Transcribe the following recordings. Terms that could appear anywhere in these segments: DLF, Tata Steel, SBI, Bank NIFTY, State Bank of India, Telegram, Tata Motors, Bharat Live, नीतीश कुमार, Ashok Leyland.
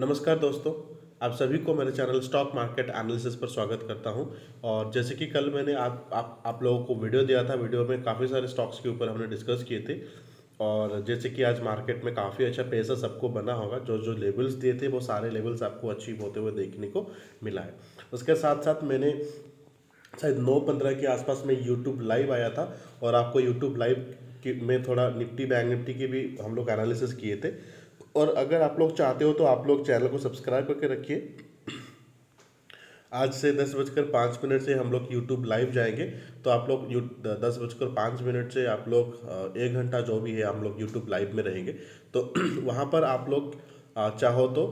नमस्कार दोस्तों, आप सभी को मेरे चैनल स्टॉक मार्केट एनालिसिस पर स्वागत करता हूं। और जैसे कि कल मैंने आप लोगों को वीडियो दिया था, वीडियो में काफ़ी सारे स्टॉक्स के ऊपर हमने डिस्कस किए थे। और जैसे कि आज मार्केट में काफ़ी अच्छा पैसा सबको बना होगा, जो लेवल्स दिए थे वो सारे लेवल्स आपको अचीव होते हुए देखने को मिला है। उसके साथ साथ मैंने शायद 9:15 के आसपास में यूट्यूब लाइव आया था और आपको यूट्यूब लाइव में थोड़ा निफ्टी बैंक निफ्टी की भी हम लोग एनालिसिस किए थे। और अगर आप लोग चाहते हो तो आप लोग चैनल को सब्सक्राइब करके रखिए। आज से 10:05 से हम लोग यूट्यूब लाइव जाएंगे, तो आप लोग 10:05 से आप लोग 1 घंटा जो भी है हम लोग यूट्यूब लाइव में रहेंगे। तो वहाँ पर आप लोग चाहो तो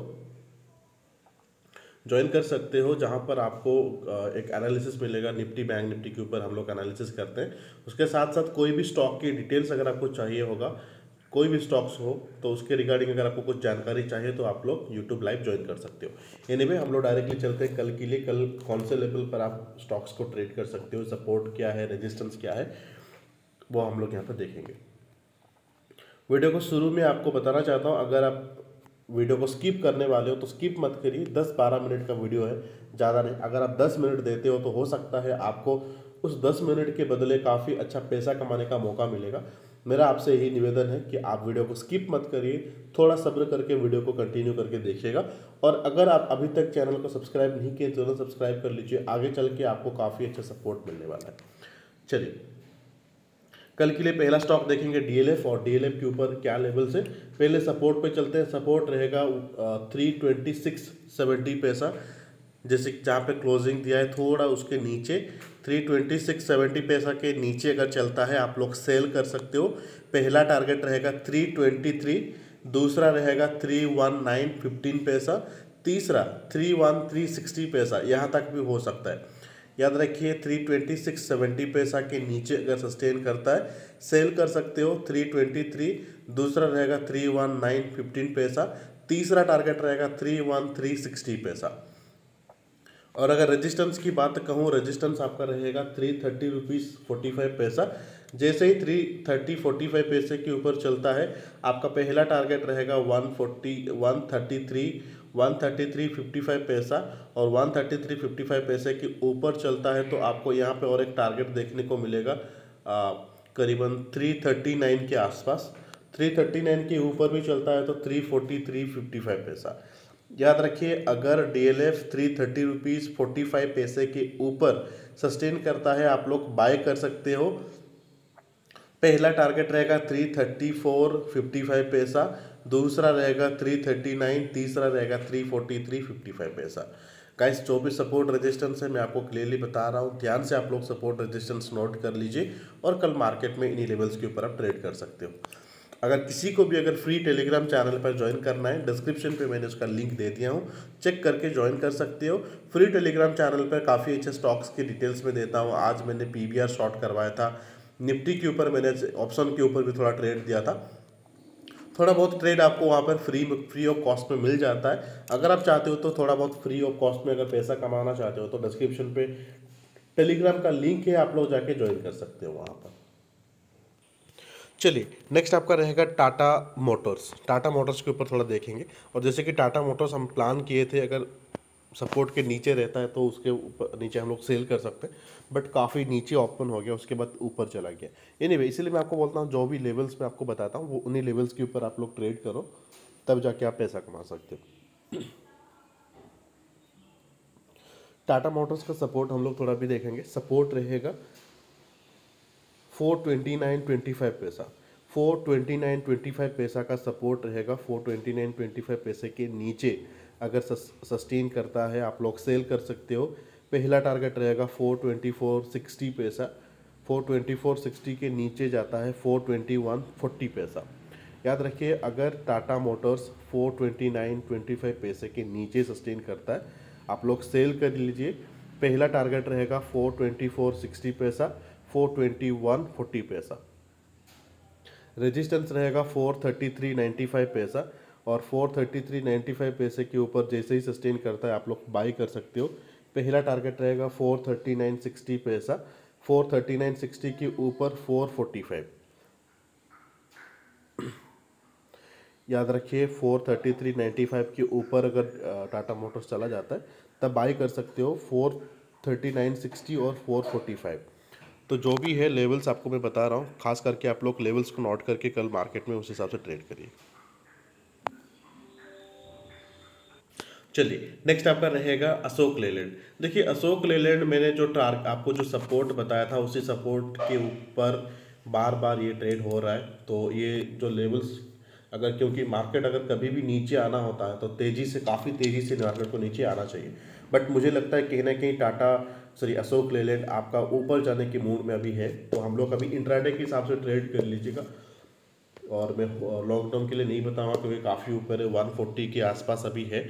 ज्वाइन कर सकते हो, जहाँ पर आपको एक एनालिसिस मिलेगा। निफ्टी बैंक निफ्टी के ऊपर हम लोग एनालिसिस करते हैं। उसके साथ साथ कोई भी स्टॉक की डिटेल्स अगर आपको चाहिए होगा, कोई भी स्टॉक्स हो तो उसके रिगार्डिंग अगर आपको कुछ जानकारी चाहिए तो आप लोग यूट्यूब लाइव ज्वाइन कर सकते हो। एनीवे हम लोग डायरेक्टली चलते हैं कल के लिए। कल कौन से लेवल पर आप स्टॉक्स को ट्रेड कर सकते हो, सपोर्ट क्या है, रेजिस्टेंस क्या है, वो हम लोग यहाँ पर देखेंगे। वीडियो को शुरू में आपको बताना चाहता हूँ, अगर आप वीडियो को स्किप करने वाले हो तो स्किप मत करिए। 10-12 मिनट का वीडियो है, ज़्यादा नहीं। अगर आप 10 मिनट देते हो तो हो सकता है आपको उस 10 मिनट के बदले काफ़ी अच्छा पैसा कमाने का मौका मिलेगा। मेरा आपसे यही निवेदन है कि आप वीडियो को स्किप मत करिए, थोड़ा सब्र करके वीडियो को कंटिन्यू करके देखिएगा। और अगर आप अभी तक चैनल को सब्सक्राइब नहीं किए तो सब्सक्राइब कर लीजिए, आगे चल के आपको काफ़ी अच्छा सपोर्ट मिलने वाला है। चलिए कल के लिए पहला स्टॉक देखेंगे डीएलएफ, और डीएलएफ के ऊपर क्या लेवल से पहले सपोर्ट पे चलते हैं। सपोर्ट रहेगा 326.70 पैसा, जैसे जहाँ पे क्लोजिंग दिया है थोड़ा उसके नीचे 326.70 पैसा के नीचे अगर चलता है आप लोग सेल कर सकते हो। पहला टारगेट रहेगा 323, दूसरा रहेगा 319.15 पैसा, तीसरा 313.60 पैसा, यहाँ तक भी हो सकता है। याद रखिए 326.70 पैसा के नीचे अगर सस्टेन करता है सेल कर सकते हो 323, दूसरा रहेगा 319.15 पैसा, तीसरा टारगेट रहेगा 313.60 पैसा। और अगर रेजिस्टेंस की बात कहूँ, रेजिस्टेंस आपका रहेगा 330.45 पैसा। जैसे ही 330.45 पैसे के ऊपर चलता है आपका पहला टारगेट रहेगा 133.55 पैसा, और 133.55 पैसे के ऊपर चलता है तो आपको यहाँ पे और एक टारगेट देखने को मिलेगा करीबन 339 के आसपास। 339 के ऊपर भी चलता है तो 343.55 पैसा। याद रखिए अगर डीएलएफ 330.45 पैसे के ऊपर सस्टेन करता है आप लोग बाय कर सकते हो। पहला टारगेट रहेगा 334.55 पैसा, दूसरा रहेगा 339, तीसरा रहेगा 343.55 पैसा। गाइस जो भी सपोर्ट रेजिस्टेंस है मैं आपको क्लियरली बता रहा हूँ, ध्यान से आप लोग सपोर्ट रेजिस्टेंस नोट कर लीजिए और कल मार्केट में इन्हीं लेवल्स के ऊपर आप ट्रेड कर सकते हो। अगर किसी को भी अगर फ्री टेलीग्राम चैनल पर ज्वाइन करना है, डिस्क्रिप्शन पे मैंने उसका लिंक दे दिया हूँ, चेक करके ज्वाइन कर सकते हो। फ्री टेलीग्राम चैनल पर काफ़ी अच्छे स्टॉक्स की डिटेल्स में देता हूँ। आज मैंने PBR शॉर्ट करवाया था, निफ्टी के ऊपर मैंने ऑप्शन के ऊपर भी थोड़ा ट्रेड दिया था। थोड़ा बहुत ट्रेड आपको वहाँ पर फ्री ऑफ कॉस्ट में मिल जाता है। अगर आप चाहते हो तो थोड़ा बहुत फ्री ऑफ कॉस्ट में अगर पैसा कमाना चाहते हो तो डिस्क्रिप्शन पे टेलीग्राम का लिंक है, आप लोग जाके ज्वाइन कर सकते हो वहाँ पर। चलिए नेक्स्ट आपका रहेगा टाटा मोटर्स। टाटा मोटर्स के ऊपर थोड़ा देखेंगे। और जैसे कि टाटा मोटर्स हम प्लान किए थे, अगर सपोर्ट के नीचे रहता है तो उसके ऊपर नीचे हम लोग सेल कर सकते हैं, बट काफ़ी नीचे ओपन हो गया, उसके बाद ऊपर चला गया। एनीवे इसीलिए मैं आपको बोलता हूँ जो भी लेवल्स मैं आपको बताता हूँ वो उन्हीं लेवल्स के ऊपर आप लोग ट्रेड करो, तब जाके आप पैसा कमा सकते हो। टाटा मोटर्स का सपोर्ट हम लोग थोड़ा भी देखेंगे। सपोर्ट रहेगा 429.25 पैसा, 429.25 पैसा का सपोर्ट रहेगा। 429.25 पैसे के नीचे अगर सस्टेन करता है आप लोग सेल कर सकते हो। पहला टारगेट रहेगा 424.60 पैसा, 424.60 के नीचे जाता है 421.40 पैसा। याद रखिए अगर टाटा मोटर्स 429.25 पैसे के नीचे सस्टेन करता है आप लोग सेल कर लीजिए। पहला टारगेट रहेगा 424.60 पैसा, 421.40 पैसा। रेजिस्टेंस रहेगा 433.95 पैसा, और 433.95 पैसे के ऊपर जैसे ही सस्टेन करता है आप लोग बाय कर सकते हो। पहला टारगेट रहेगा 439.60 पैसा, 439.60 के ऊपर 445। याद रखिए 433.95 के ऊपर अगर टाटा मोटर्स चला जाता है तब बाई कर सकते हो 439.60 और 445। तो जो भी है लेवल्स आपको मैं बता रहा हूँ, खास करके आप लोग लेवल्स को नोट करके कल मार्केट में उस हिसाब से ट्रेड करिए। चलिए नेक्स्ट आपका रहेगा अशोक लेलैंड। देखिए अशोक लेलैंड मैंने जो आपको जो सपोर्ट बताया था उसी सपोर्ट के ऊपर बार बार ये ट्रेड हो रहा है। तो ये जो लेवल्स अगर, क्योंकि मार्केट अगर कभी भी नीचे आना होता है तो तेज़ी से, काफ़ी तेज़ी से मार्केट को नीचे आना चाहिए, बट मुझे लगता है कहीं ना कहीं अशोक लेलैंड आपका ऊपर जाने के मूड में अभी है। तो हम लोग अभी इंट्राडे के हिसाब से ट्रेड कर लीजिएगा और मैं लॉन्ग टर्म के लिए नहीं बताऊँगा क्योंकि काफ़ी ऊपर है, 140 के आसपास अभी है।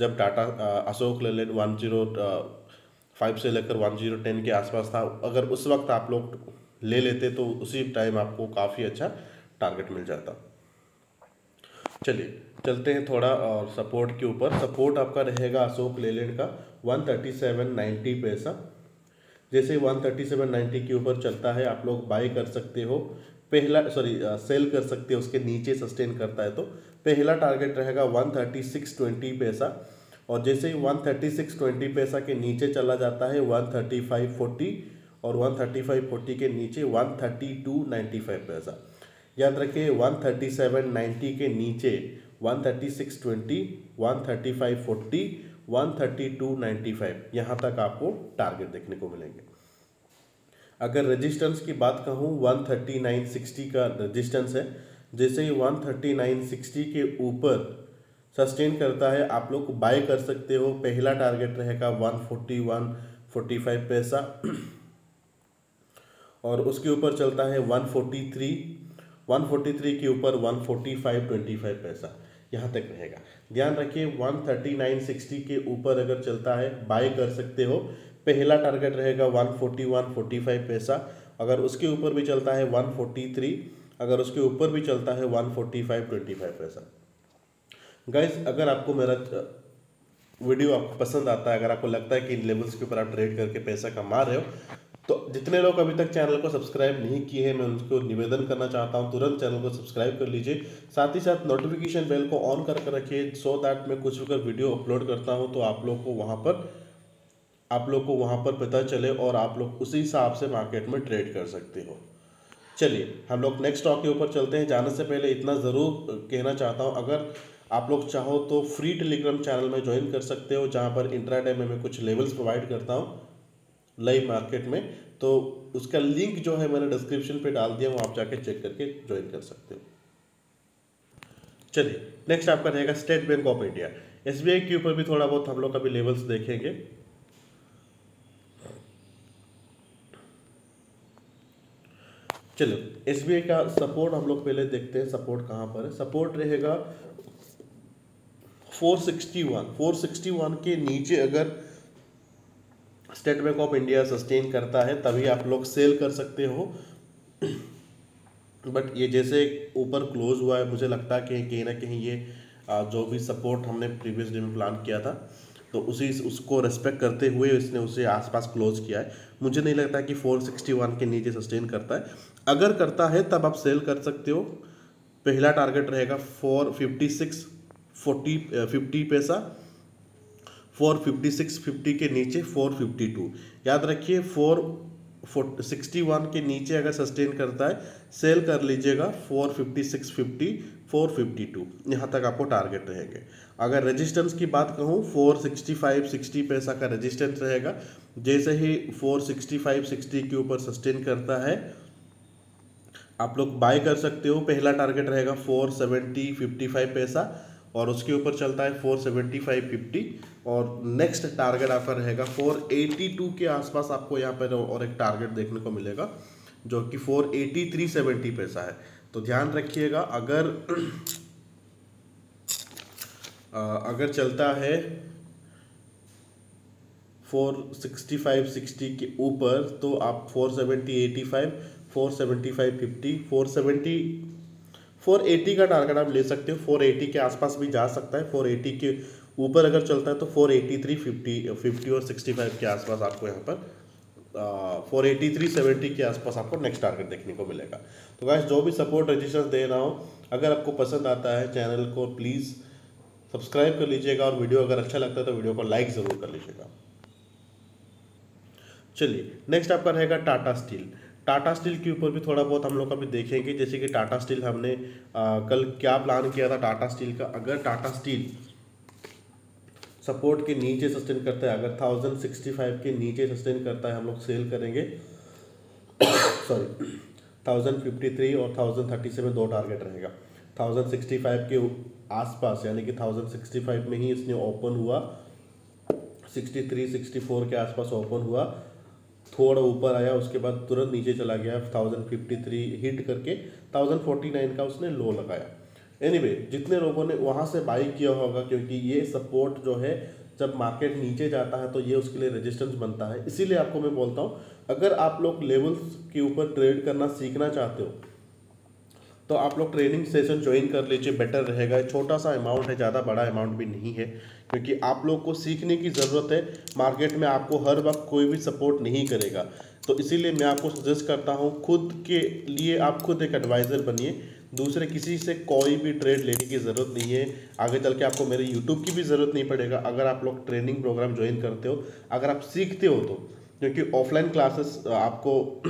जब टाटा अशोक लेलैंड 105 से लेकर 1010 के आसपास था, अगर उस वक्त आप लोग ले लेते तो उसी टाइम आपको काफ़ी अच्छा टारगेट मिल जाता। चलिए चलते हैं थोड़ा और सपोर्ट के ऊपर। सपोर्ट आपका रहेगा अशोक लेलैंड का 137.90 पैसा। जैसे 137.90 के ऊपर चलता है आप लोग बाई कर सकते हो, सेल कर सकते हो। उसके नीचे सस्टेन करता है तो पहला टारगेट रहेगा 136.20 पैसा, और जैसे ही 136.20 पैसा के नीचे चला जाता है 135.40 और 135.40 के नीचे 132.95 पैसा। याद रखिए 137.90 के नीचे 136.20, 135.40, 132.95 यहाँ तक आपको टारगेट देखने को मिलेंगे। अगर रेजिस्टेंस की बात कहूँ 139.60 का रेजिस्टेंस है। जैसे ही 139.60 के ऊपर सस्टेन करता है आप लोग बाय कर सकते हो, पहला टारगेट रहेगा 141.45 पैसा और उसके ऊपर चलता है 143 के ऊपर 145.25 पैसा यहाँ तक रहेगा। ध्यान रखिए 139.60 के ऊपर अगर चलता है बाय कर सकते हो, पहला टारगेट रहेगा 141.45 पैसा। अगर उसके ऊपर भी चलता है 143, अगर उसके ऊपर भी चलता है 145.25 पैसा। गाइस अगर आपको मेरा वीडियो आपको पसंद आता है, अगर आपको लगता है कि इन लेवल्स के ऊपर आप ट्रेड करके पैसा कमा रहे हो, तो जितने लोग अभी तक चैनल को सब्सक्राइब नहीं किए हैं मैं उनको निवेदन करना चाहता हूं, तुरंत चैनल को सब्सक्राइब कर लीजिए। साथ ही साथ नोटिफिकेशन बेल को ऑन करके रखिए सो दैट मैं कुछ भी वीडियो अपलोड करता हूँ तो आप लोग को वहाँ पर पता चले और आप लोग उसी हिसाब से मार्केट में ट्रेड कर सकते हो। चलिए हम लोग नेक्स्ट स्टॉक के ऊपर चलते हैं। जाने से पहले इतना ज़रूर कहना चाहता हूँ, अगर आप लोग चाहो तो फ्री टेलीग्राम चैनल में ज्वाइन कर सकते हो जहाँ पर इंट्राडे में मैं कुछ लेवल्स प्रोवाइड करता हूँ लाइव मार्केट में। तो उसका लिंक जो है मैंने डिस्क्रिप्शन पर डाल दिया, वहाँ आप जाके चेक करके ज्वाइन कर सकते हो। चलिए नेक्स्ट आपका रहेगा state bank of India, SBI के ऊपर भी थोड़ा बहुत हम लोग अभी लेवल्स देखेंगे। चलो SBI का सपोर्ट हम लोग पहले देखते हैं, सपोर्ट कहाँ पर है। सपोर्ट रहेगा 461 के नीचे अगर state bank of India sustain करता है तभी आप लोग सेल कर सकते हो, बट ये जैसे ऊपर क्लोज हुआ है मुझे लगता है कि कहीं ना कहीं ये जो भी सपोर्ट हमने प्रीवियस डे में प्लान किया था तो उसको रेस्पेक्ट करते हुए इसने उसे आसपास क्लोज किया है। मुझे नहीं लगता कि 461 के नीचे सस्टेन करता है, अगर करता है तब आप सेल कर सकते हो। पहला टारगेट रहेगा 456.50 पैसा, 456.50 के नीचे 452। याद रखिए 461 के नीचे अगर सस्टेन करता है सेल कर लीजिएगा 456.50, 452 यहाँ तक आपको टारगेट रहेंगे। अगर रेजिस्टेंस की बात कहूँ 465.60 पैसा का रेजिस्टेंस रहेगा। जैसे ही 465.60 के ऊपर सस्टेन करता है आप लोग बाय कर सकते हो, पहला टारगेट रहेगा 470.55 पैसा और उसके ऊपर चलता है 475.50 और नेक्स्ट टारगेट आपका रहेगा 482 के आसपास। आपको यहाँ पर और एक टारगेट देखने को मिलेगा जो कि 483.70 पैसा है। तो ध्यान रखिएगा अगर चलता है 465.60 के ऊपर तो आप 470.85, 475.50, 480 का टारगेट आप ले सकते हो। 480 के आसपास भी जा सकता है, 480 के ऊपर अगर चलता है तो 483.50 और 65 के आसपास आपको यहाँ पर 483.70 के आसपास आपको नेक्स्ट टारगेट देखने को मिलेगा। तो गाइस जो भी सपोर्ट रेजिस्टेंस दे रहा हूँ अगर आपको पसंद आता है चैनल को प्लीज़ सब्सक्राइब कर लीजिएगा और वीडियो अगर अच्छा लगता है तो वीडियो को लाइक ज़रूर कर लीजिएगा। चलिए नेक्स्ट आपका रहेगा टाटा स्टील। टाटा स्टील के ऊपर भी थोड़ा बहुत हम लोग अभी देखेंगे, जैसे कि टाटा स्टील हमने कल क्या प्लान किया था टाटा स्टील का। अगर टाटा स्टील सपोर्ट के नीचे सस्टेन करता है, अगर 1065 के नीचे सस्टेन करता है हम लोग सेल करेंगे। सॉरी 1053 और 1037 दो टारगेट रहेगा। 1065 के आसपास यानी कि 1065 में ही इसने ओपन हुआ, 63-64 के आसपास ओपन हुआ, थोड़ा ऊपर आया, उसके बाद तुरंत नीचे चला गया 1053 हिट करके 1049 का उसने लो लगाया। एनीवे जितने लोगों ने वहाँ से बाई किया होगा, क्योंकि ये सपोर्ट जो है जब मार्केट नीचे जाता है तो ये उसके लिए रेजिस्टेंस बनता है। इसीलिए आपको मैं बोलता हूँ अगर आप लोग लेवल्स के ऊपर ट्रेड करना सीखना चाहते हो तो आप लोग ट्रेनिंग सेशन ज्वाइन कर लीजिए, बेटर रहेगा। छोटा सा अमाउंट है, ज़्यादा बड़ा अमाउंट भी नहीं है, क्योंकि आप लोग को सीखने की ज़रूरत है। मार्केट में आपको हर वक्त कोई भी सपोर्ट नहीं करेगा, तो इसीलिए मैं आपको सजेस्ट करता हूं खुद के लिए आप खुद एक एडवाइज़र बनिए, दूसरे किसी से कोई भी ट्रेड लेने की ज़रूरत नहीं है। आगे चल के आपको मेरे यूट्यूब की भी ज़रूरत नहीं पड़ेगा अगर आप लोग ट्रेनिंग प्रोग्राम ज्वाइन करते हो, अगर आप सीखते हो तो। क्योंकि ऑफलाइन क्लासेस आपको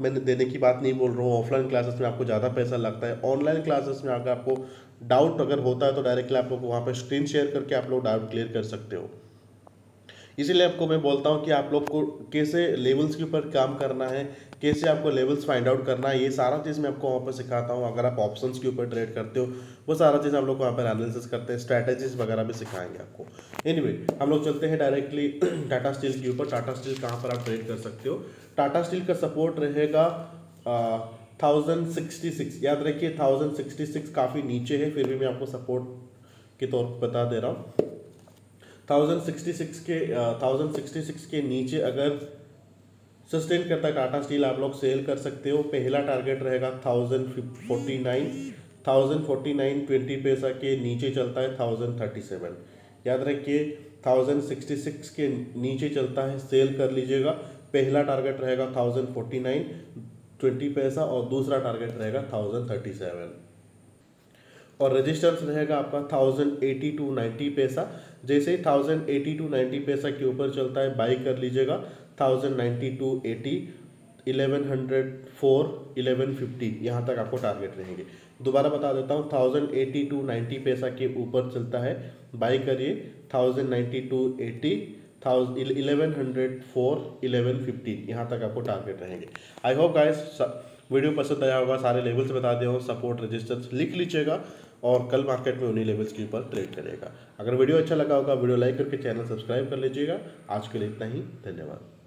मैंने देने की बात नहीं बोल रहा हूँ, ऑफलाइन क्लासेस में आपको ज़्यादा पैसा लगता है। ऑनलाइन क्लासेस में अगर आपको डाउट अगर होता है तो डायरेक्टली आप लोग वहाँ पर स्क्रीन शेयर करके आप लोग डाउट क्लियर कर सकते हो। इसीलिए आपको मैं बोलता हूँ कि आप लोग को कैसे लेवल्स के ऊपर काम करना है, कैसे आपको लेवल्स फाइंड आउट करना है, ये सारा चीज़ मैं आपको वहाँ पर सिखाता हूँ। अगर आप ऑप्शंस के ऊपर ट्रेड करते हो वो सारा चीज़ हम लोग वहाँ पर एनालिसिस करते हैं, स्ट्रैटेजीज वगैरह भी सिखाएंगे आपको। एनीवे हम लोग चलते हैं डायरेक्टली टाटा स्टील के ऊपर। टाटा स्टील कहाँ पर आप ट्रेड कर सकते हो? टाटा स्टील का सपोर्ट रहेगा 1066। याद रखिए 1066 काफ़ी नीचे है, फिर भी मैं आपको सपोर्ट के तौर पर बता दे रहा हूँ। 1066 के नीचे अगर सस्टेन करता टाटा स्टील आप लोग सेल कर सकते हो। पहला टारगेट रहेगा 1049 20 पैसा के नीचे चलता है 1037। याद रखिए 1066 के नीचे चलता है, सेल कर लीजिएगा। पहला टारगेट रहेगा 1049 20 पैसा और दूसरा टारगेट रहेगा 1037 और रेजिस्टेंस रहेगा आपका 1080-90 पैसा। जैसे ही 1080-90 पैसा के ऊपर चलता है बाई कर लीजिएगा। 1092-80 1104 1150 यहाँ तक आपको टारगेट रहेंगे। दोबारा बता देता हूँ 1080-90 पैसा के ऊपर चलता है बाई करिए। 1092-80 1104 1115 यहाँ तक आपको टारगेट रहेंगे। आई होप गाइस वीडियो पसंद आया होगा, सारे लेवल्स बता दिया हूँ, सपोर्ट रेजिस्टेंस लिख लीजिएगा और कल मार्केट में उन्हीं लेवल्स के ऊपर ट्रेड करेगा। अगर वीडियो अच्छा लगा होगा वीडियो लाइक करके चैनल सब्सक्राइब कर लीजिएगा। आज के लिए इतना ही, धन्यवाद।